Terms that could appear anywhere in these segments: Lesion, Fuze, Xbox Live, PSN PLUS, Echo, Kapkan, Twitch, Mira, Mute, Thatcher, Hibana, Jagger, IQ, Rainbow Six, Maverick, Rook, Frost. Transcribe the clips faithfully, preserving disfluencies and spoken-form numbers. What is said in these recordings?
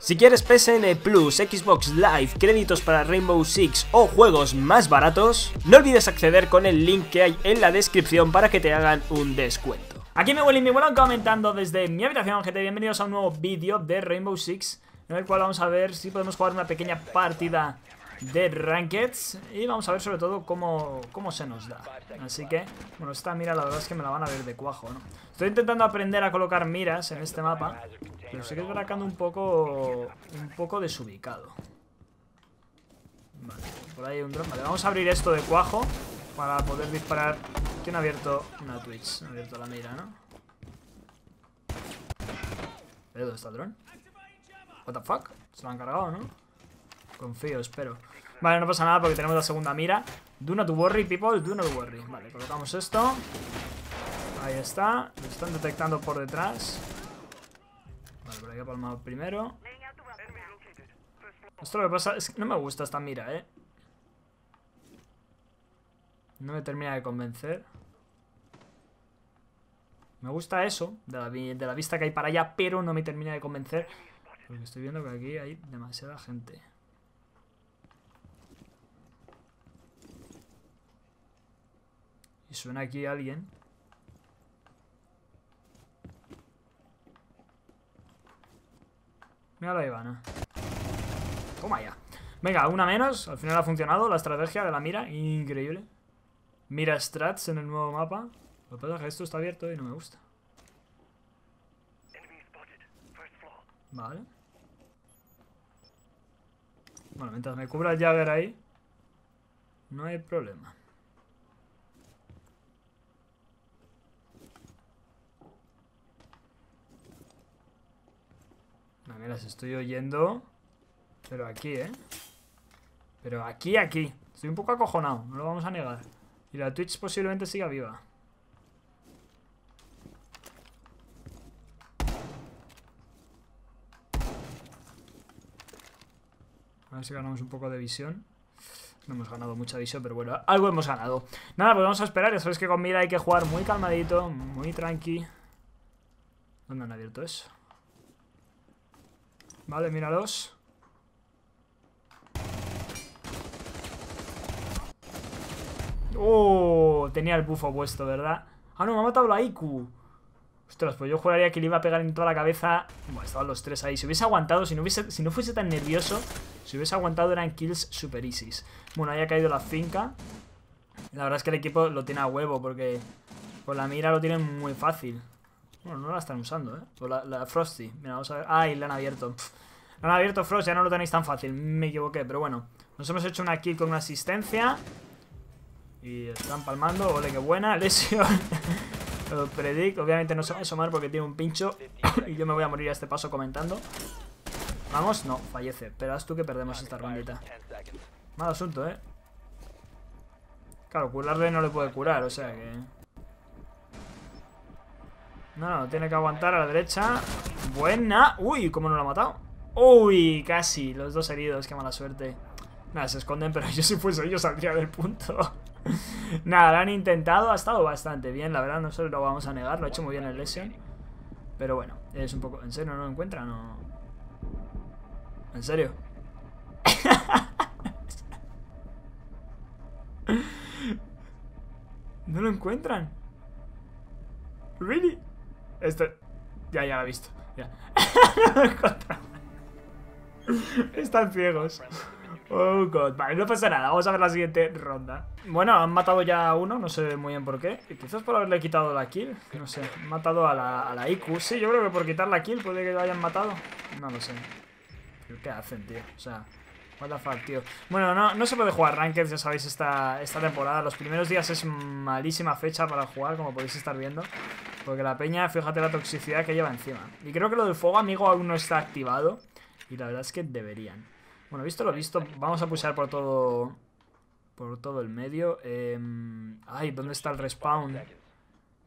Si quieres P S N Plus, Xbox Live, créditos para Rainbow Six o juegos más baratos, no olvides acceder con el link que hay en la descripción para que te hagan un descuento. Aquí me vuelven y me vuelan comentando desde mi habitación, gente. Bienvenidos a un nuevo vídeo de Rainbow Six, en el cual vamos a ver si podemos jugar una pequeña partida de Rankeds. Y vamos a ver sobre todo cómo, cómo se nos da. Así que, bueno, esta mira la verdad es que me la van a ver de cuajo, ¿no? Estoy intentando aprender a colocar miras en este mapa, pero sí que estoy atacando un poco un poco desubicado. Vale, por ahí hay un dron. Vale, vamos a abrir esto de cuajo para poder disparar. ¿Quién ha abierto una Twitch? Ha abierto la mira, ¿no? ¿Pero dónde está el dron? What the fuck? Se lo han cargado, ¿no? Confío, espero. Vale, no pasa nada porque tenemos la segunda mira. Do not worry, people, do not worry. Vale, colocamos esto. Ahí está. Lo están detectando por detrás. Vale, por aquí ha palmado primero. Esto lo que pasa es que no me gusta esta mira, eh. No me termina de convencer. Me gusta eso de la, vi de la vista que hay para allá, pero no me termina de convencer porque estoy viendo que aquí hay demasiada gente. Y suena aquí alguien. Mira la Hibana. Toma ya. Venga, una menos. Al final ha funcionado la estrategia de la mira. Increíble. Mira strats en el nuevo mapa. Lo que pasa es que esto está abierto y no me gusta. Vale. Bueno, mientras me cubra el Jagger ahí, no hay problema. Me las estoy oyendo. Pero aquí, eh. Pero aquí, aquí. Estoy un poco acojonado, no lo vamos a negar. Y la Twitch posiblemente siga viva. A ver si ganamos un poco de visión. No hemos ganado mucha visión, pero bueno, algo hemos ganado. Nada, pues vamos a esperar. Ya sabéis que con Mira hay que jugar muy calmadito, muy tranqui. ¿Dónde han abierto eso? Vale, míralos. Oh, tenía el bufo puesto, ¿verdad? Ah, no, me ha matado la I Q. Ostras, pues yo juraría que le iba a pegar en toda la cabeza. Bueno, estaban los tres ahí. Si hubiese aguantado, si no, hubiese, si no fuese tan nervioso, si hubiese aguantado eran kills super easy. Bueno, ahí ha caído la finca. La verdad es que el equipo lo tiene a huevo porque con la mira lo tienen muy fácil. Bueno, no la están usando, ¿eh? O la, la Frosty. Mira, vamos a ver. Ay, la han abierto. La han abierto Frost, ya no lo tenéis tan fácil. Me equivoqué, pero bueno. Nos hemos hecho una kill con una asistencia. Y están palmando. Ole, qué buena. Lesion. Lo predict. Obviamente no se va a asomar porque tiene un pincho. Y yo me voy a morir a este paso comentando. Vamos. No, fallece. Pero haz tú que perdemos esta rondita. Mal asunto, ¿eh? Claro, curarle no le puede curar, o sea que... No, no, tiene que aguantar a la derecha. Buena. Uy, cómo no lo ha matado. Uy, casi. Los dos heridos, qué mala suerte. Nada, se esconden, pero yo si fuese yo saldría del punto. Nada, lo han intentado. Ha estado bastante bien, la verdad, no se lo vamos a negar. Lo ha hecho muy bien el Lesion. Pero bueno, es un poco... ¿En serio no lo encuentra? No. ¿En serio? ¿No lo encuentran? ¿Really? Este... Ya, ya lo he visto. Ya. No lo encuentro. Están ciegos. Oh, God. Vale, no pasa nada. Vamos a ver la siguiente ronda. Bueno, han matado ya a uno. No sé muy bien por qué. Quizás por haberle quitado la kill. No sé. Han matado a la, a la I Q. Sí, yo creo que por quitar la kill puede que lo hayan matado. No lo sé. ¿Qué hacen, tío? O sea... What the fuck, tío. Bueno, no, no se puede jugar Ranked, ya sabéis, esta, esta temporada. Los primeros días es malísima fecha para jugar, como podéis estar viendo. Porque la peña, fíjate la toxicidad que lleva encima. Y creo que lo del fuego amigo aún no está activado. Y la verdad es que deberían. Bueno, visto lo visto, vamos a pushar por todo por todo el medio. Eh, ay, ¿dónde está el respawn?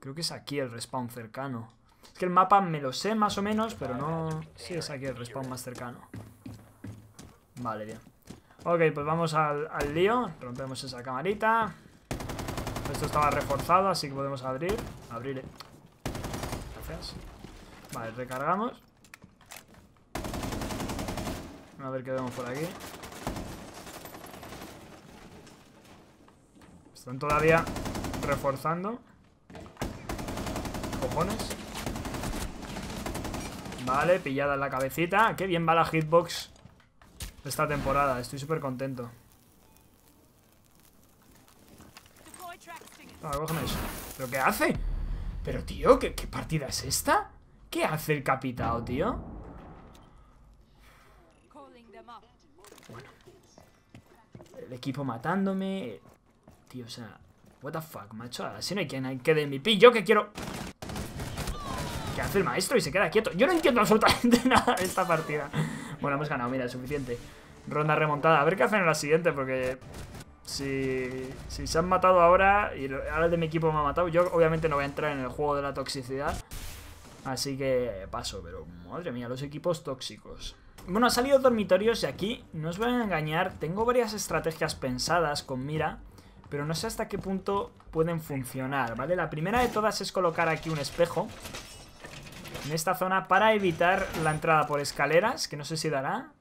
Creo que es aquí el respawn cercano. Es que el mapa me lo sé más o menos, pero no... Sí, es aquí el respawn más cercano. Vale, bien. Ok, pues vamos al, al lío. Rompemos esa camarita. Esto estaba reforzado, así que podemos abrir. Abrir. Gracias. Vale, recargamos. A ver qué vemos por aquí. Están todavía reforzando. Cojones. Vale, pillada en la cabecita. Qué bien va la hitbox de esta temporada. Estoy súper contento. Ah, cógeme eso. ¿Pero qué hace? Pero, tío, ¿qué, ¿qué partida es esta? ¿Qué hace el capitao, tío? Bueno. El equipo matándome. Tío, o sea... What the fuck, macho. Así no hay quien quede en mi pillo. Yo que quiero... ¿Qué hace el maestro? Y se queda quieto. Yo no entiendo absolutamente nada de esta partida. Bueno, hemos ganado. Mira, es suficiente. Ronda remontada. A ver qué hacen en la siguiente, porque... Si, si se han matado ahora y ahora el de mi equipo me ha matado, yo obviamente no voy a entrar en el juego de la toxicidad. Así que paso, pero madre mía, los equipos tóxicos. Bueno, ha salido dormitorios y aquí, no os voy a engañar, tengo varias estrategias pensadas con Mira, pero no sé hasta qué punto pueden funcionar, ¿vale? La primera de todas es colocar aquí un espejo en esta zona para evitar la entrada por escaleras, que no sé si dará.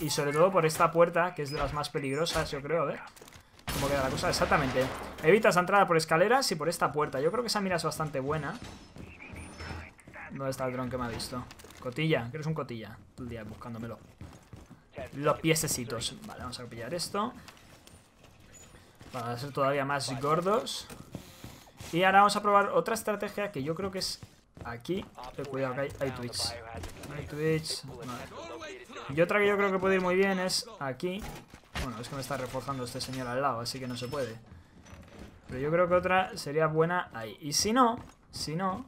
Y sobre todo por esta puerta, que es de las más peligrosas, yo creo, a ver cómo queda la cosa, exactamente. Evitas la entrada por escaleras y por esta puerta. Yo creo que esa mira es bastante buena. ¿Dónde está el dron que me ha visto? Cotilla, que eres un cotilla. Todo el día buscándomelo. Los piececitos. Vale, vamos a pillar esto para ser todavía más gordos. Y ahora vamos a probar otra estrategia que yo creo que es aquí. Pero cuidado que hay, hay Twitch. Hay Twitch. Vale. Y otra que yo creo que puede ir muy bien es aquí. Bueno, es que me está reforzando este señor al lado, así que no se puede. Pero yo creo que otra sería buena ahí. Y si no, si no,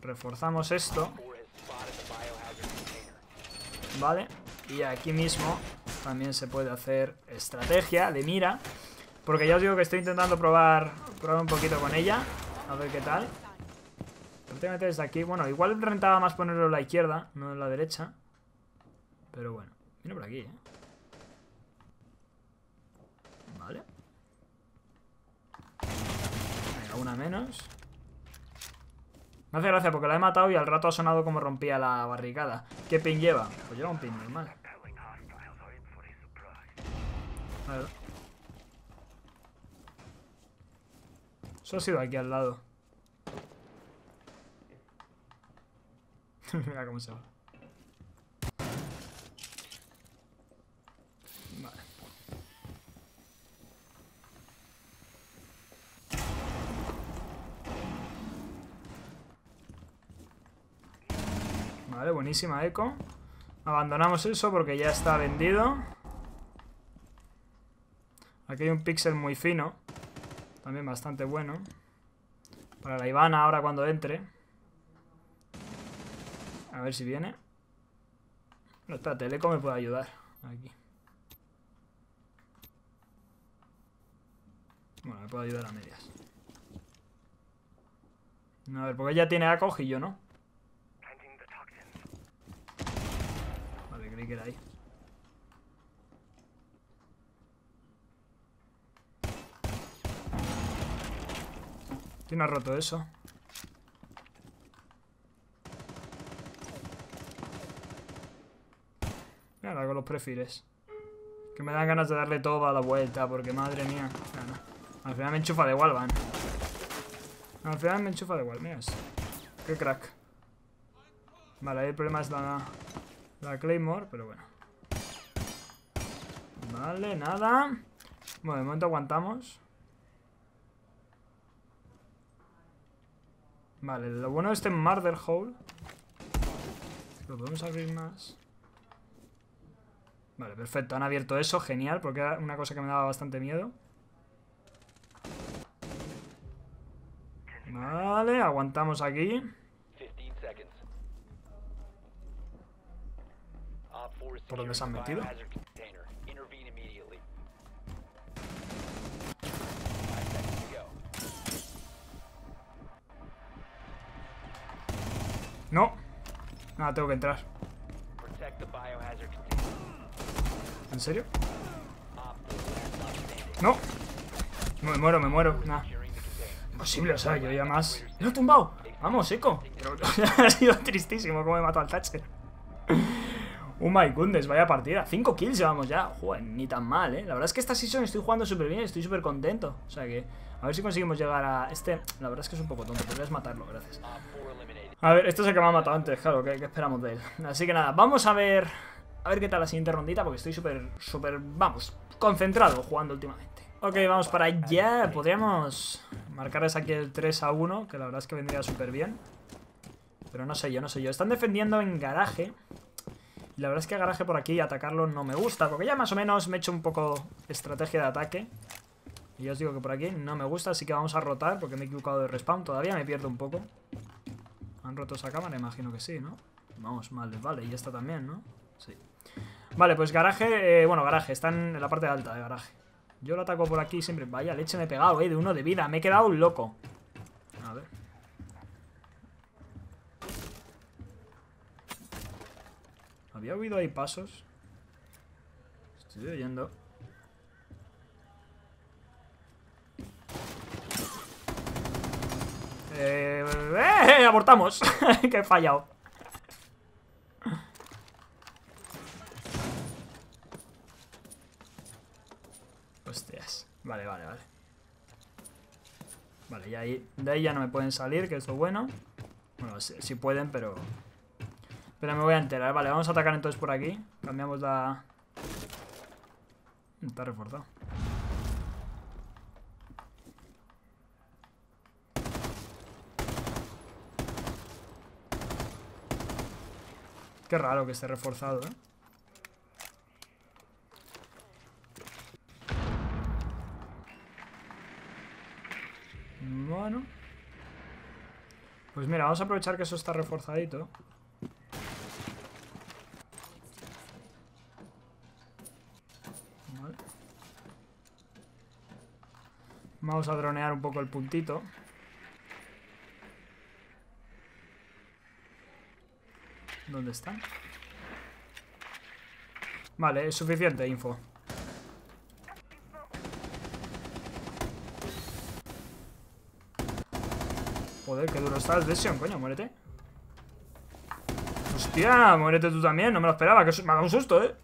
reforzamos esto. Vale. Y aquí mismo también se puede hacer estrategia de mira. Porque ya os digo que estoy intentando probar, probar un poquito con ella. A ver qué tal. Prácticamente desde aquí. Bueno, igual rentaba más ponerlo en la izquierda, no en la derecha. Pero bueno, viene por aquí, ¿eh? Vale. Venga, una menos. Me hace gracia porque la he matado y al rato ha sonado como rompía la barricada. ¿Qué pin lleva? Pues lleva un pin normal. A ver. Eso ha sido aquí al lado. Mira cómo se va. Vale, buenísima Echo. Abandonamos eso porque ya está vendido. Aquí hay un píxel muy fino, también bastante bueno, para la Hibana ahora cuando entre. A ver si viene. No, espérate, el Echo me puede ayudar aquí. Bueno, me puede ayudar a medias. A ver, porque ya tiene a Echo y yo no. Que era ahí. ¿Quién ha roto eso? Mira, ahora con los prefires. Que me dan ganas de darle todo a la vuelta, porque madre mía. Mira, no. Al final me enchufa de igual, van. Al final me enchufa de igual, mira eso. Qué crack. Vale, ahí el problema es la... La Claymore, pero bueno. Vale, nada. Bueno, de momento aguantamos. Vale, lo bueno de este Murder Hole. Lo podemos abrir más. Vale, perfecto, han abierto eso, genial. Porque era una cosa que me daba bastante miedo. Vale, aguantamos aquí. ¿Por dónde se han metido? No. Nada, tengo que entrar. ¿En serio? No. No, me muero, me muero. Nada. Imposible, o sea, yo ya más... ¡Lo he tumbado! ¡Vamos, Echo! Ha sido tristísimo como he matado al Thatcher. Oh my goodness, vaya partida. Cinco kills llevamos ya. Joder, ni tan mal, eh. La verdad es que esta season estoy jugando súper bien. Estoy súper contento. O sea que a ver si conseguimos llegar a este. La verdad es que es un poco tonto. Podrías matarlo, gracias. A ver, este es el que me ha matado antes. Claro, ¿qué, qué esperamos de él? Así que nada, vamos a ver. A ver qué tal la siguiente rondita, porque estoy súper, súper, vamos, concentrado jugando últimamente. Ok, vamos para allá. Podríamos marcarles aquí el tres a uno, que la verdad es que vendría súper bien. Pero no sé yo, no sé yo. Están defendiendo en garaje. Y la verdad es que garaje por aquí, atacarlo no me gusta, porque ya más o menos me he hecho un poco estrategia de ataque. Y ya os digo que por aquí no me gusta, así que vamos a rotar, porque me he equivocado de respawn. Todavía me pierdo un poco. ¿Han roto esa cámara? Imagino que sí, ¿no? Vamos, vale, vale. Y esta también, ¿no? Sí. Vale, pues garaje, eh, bueno, garaje, están en la parte alta de garaje. Yo lo ataco por aquí siempre. Vaya leche, me he pegado, eh, de uno de vida. Me he quedado loco. A ver. Había oído ahí pasos. Estoy oyendo. Eh, eh, eh abortamos. Que he fallado. Hostias. Vale, vale, vale. Vale, ya ahí, de ahí ya no me pueden salir, que es lo bueno. Bueno, sí, sí pueden, pero... Pero me voy a enterar. Vale, vamos a atacar entonces por aquí. Cambiamos la... Está reforzado. Qué raro que esté reforzado, ¿eh? Bueno, pues mira, vamos a aprovechar que eso está reforzadito. Vale. Vamos a dronear un poco el puntito. ¿Dónde están? Vale, es suficiente info. Joder, qué duro está el Lesion, coño, muérete. Hostia, muérete tú también, no me lo esperaba, que me ha dado un susto, eh.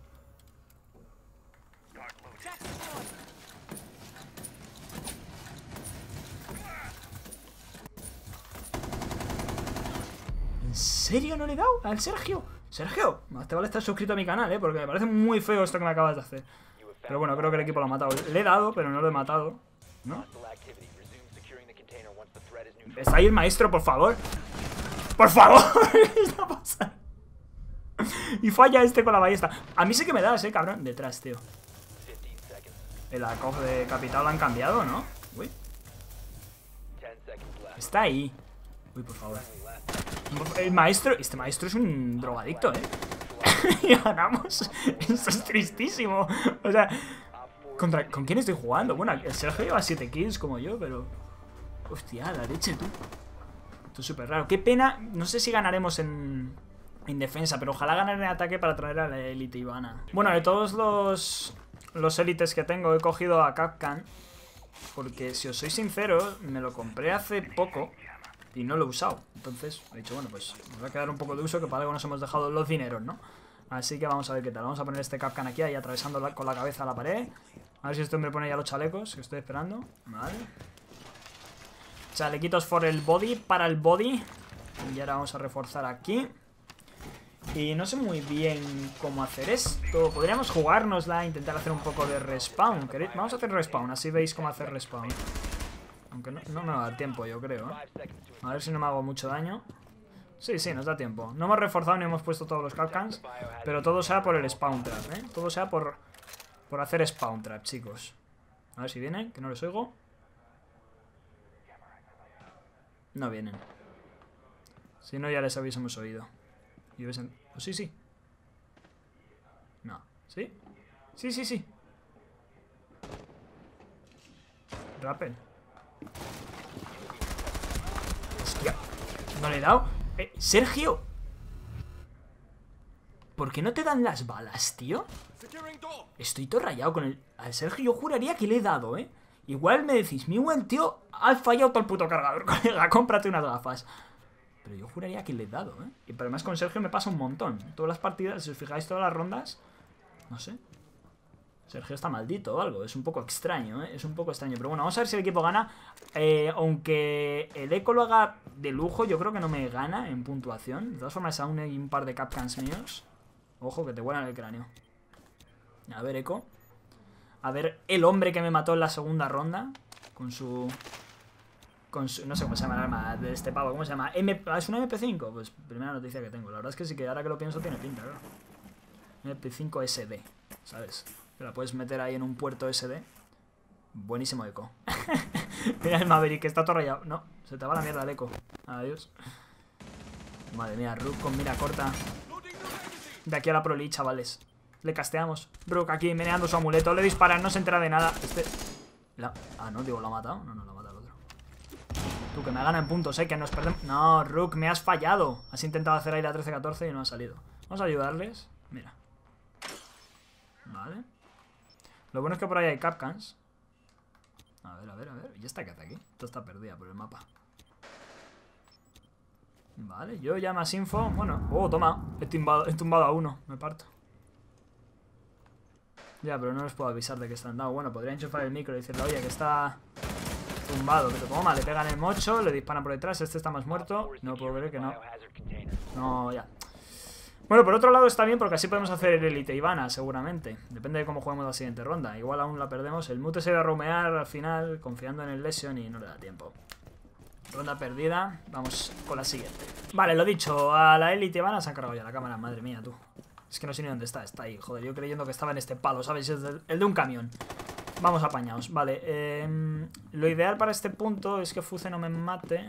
¿En serio no le he dado al Sergio? Sergio, más te vale estar suscrito a mi canal, eh, porque me parece muy feo esto que me acabas de hacer. Pero bueno, creo que el equipo lo ha matado. Le he dado, pero no lo he matado, ¿no? ¿Está ahí el maestro, por favor? ¡Por favor! ¿Qué está pasando? Y falla este con la ballesta. A mí sí que me das, eh, cabrón. Detrás, tío. El A C O F de Capital lo han cambiado, ¿no? Uy. Está ahí. Uy, por favor. El maestro... Este maestro es un drogadicto, eh. Y ganamos. Esto es tristísimo. O sea... ¿contra... ¿Con quién estoy jugando? Bueno, el Sergio lleva siete kills como yo, pero... Hostia, la leche, tú. Esto es súper raro. Qué pena. No sé si ganaremos en, en defensa, pero ojalá ganar en ataque para traer a la Elite Hibana. Bueno, de todos los los élites que tengo, he cogido a Kapkan. Porque, si os soy sincero, me lo compré hace poco y no lo he usado. Entonces, he dicho, bueno, pues nos va a quedar un poco de uso, que para algo nos hemos dejado los dineros, ¿no? Así que vamos a ver qué tal. Vamos a poner este Kapkan aquí, ahí atravesando la, con la cabeza a la pared. A ver si este hombre pone ya los chalecos, que estoy esperando. Vale. Chalequitos for el body, para el body. Y ahora vamos a reforzar aquí. Y no sé muy bien cómo hacer esto. Podríamos jugárnosla, intentar hacer un poco de respawn. ¿Queréis? Vamos a hacer respawn, así veis cómo hacer respawn. Aunque no, no me va a dar tiempo, yo creo, ¿eh? A ver si no me hago mucho daño. Sí, sí, nos da tiempo. No hemos reforzado ni hemos puesto todos los Kapkans, pero todo sea por el spawn trap, ¿eh? Todo sea por, por hacer spawn trap, chicos. A ver si vienen, que no les oigo. No vienen. Si no, ya les habíamos oído. Y hubiesen... Oh, sí, sí. No. ¿Sí? Sí, sí, sí. Rappel. Hostia. No le he dado. Eh, Sergio. ¿Por qué no te dan las balas, tío? Estoy todo rayado con el... Al Sergio yo juraría que le he dado, ¿eh? Igual me decís, mi buen tío, has fallado todo el puto cargador, colega, cómprate unas gafas. Pero yo juraría que le he dado, ¿eh? Y pero además con Sergio me pasa un montón. Todas las partidas, si os fijáis, todas las rondas. No sé. Sergio está maldito o algo. Es un poco extraño, ¿eh? Es un poco extraño. Pero bueno, vamos a ver si el equipo gana. Eh, aunque el Echo lo haga de lujo, yo creo que no me gana en puntuación. De todas formas, aún hay un par de Kapkans míos. Ojo, que te vuelan el cráneo. A ver, Echo. A ver, el hombre que me mató en la segunda ronda. Con su... Con su, no sé cómo se llama el arma de este pavo. ¿Cómo se llama? M, ¿Es una eme pe cinco? Pues primera noticia que tengo. La verdad es que sí, que ahora que lo pienso tiene pinta, claro. eme pe cinco ese de, ¿sabes? Que la puedes meter ahí en un puerto ese de. Buenísimo, Echo. Mira el Maverick, que está todo rayado. No, se te va la mierda el Echo. Adiós. Madre mía, Rook con mira corta. De aquí a la Pro League, chavales. Le casteamos. Brook aquí meneando su amuleto. Le disparan, no se entera de nada. Este... La... Ah, no, digo, lo ha matado. No, no, lo ha matado. Tú, que me ganan en puntos, eh, que nos perdemos. No, Rook, me has fallado. Has intentado hacer aire a trece catorce y no ha salido. Vamos a ayudarles. Mira. Vale. Lo bueno es que por ahí hay Kapkans. A ver, a ver, a ver. ¿Y esta que está aquí? Esto está perdida por el mapa. Vale, yo ya más info. Bueno, oh, toma. He tumbado, he tumbado a uno. Me parto. Ya, pero no les puedo avisar de que están dado. Bueno, podría enchufar el micro y decirle, oye, que está... tumbado, pero como mal, le pegan el mocho, le disparan por detrás, este está más muerto. No puedo creer que no. No, ya. Bueno, por otro lado está bien porque así podemos hacer el Elite Hibana, seguramente. Depende de cómo juguemos la siguiente ronda. Igual aún la perdemos. El Mute se va a romear al final, confiando en el Lesion y no le da tiempo. Ronda perdida. Vamos con la siguiente. Vale, lo dicho, a la Elite Hibana se ha cargado ya la cámara, madre mía, tú. Es que no sé ni dónde está, está ahí, joder, yo creyendo que estaba en este palo, ¿sabes? Es el de un camión. Vamos apañados, vale. Eh, lo ideal para este punto es que Fuze no me mate.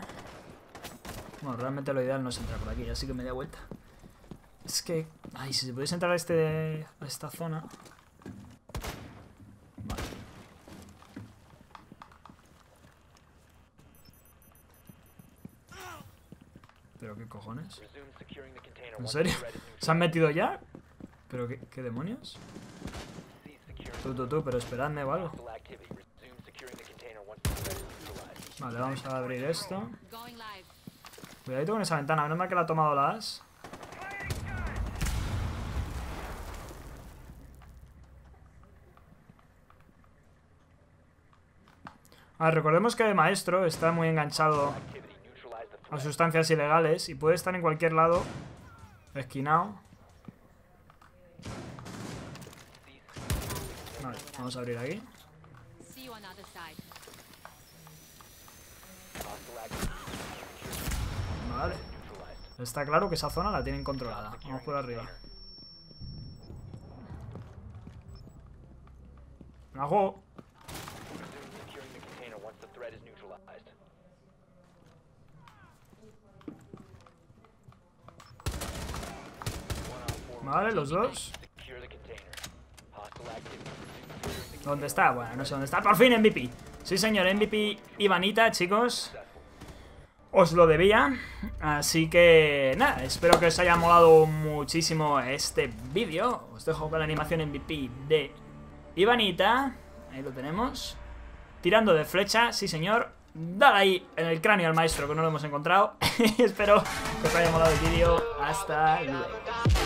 Bueno, realmente lo ideal no es entrar por aquí, así que me da vuelta. Es que... Ay, si se pudiese entrar a, este, a esta zona... Vale. ¿Pero qué cojones? ¿En serio? ¿Se han metido ya? ¿Pero qué, qué demonios? Tú, tú, tú, pero esperadme o algo. Vale, vamos a abrir esto. Cuidadito con esa ventana, menos mal que la ha tomado la as. A ver, recordemos que el maestro está muy enganchado a sustancias ilegales y puede estar en cualquier lado, esquinado. Vale, vamos a abrir aquí. Vale. Está claro que esa zona la tienen controlada. Vamos por arriba. ¡La juego! Vale, los dos. ¿Dónde está? Bueno, no sé dónde está. ¡Por fin eme ve pe! Sí, señor, eme ve pe Hibanita, chicos. Os lo debía. Así que, nada, espero que os haya molado muchísimo este vídeo. Os dejo con la animación eme ve pe de Hibanita. Ahí lo tenemos. Tirando de flecha, sí, señor. Dale ahí en el cráneo al maestro, que no lo hemos encontrado. Espero que os haya molado el vídeo. Hasta luego.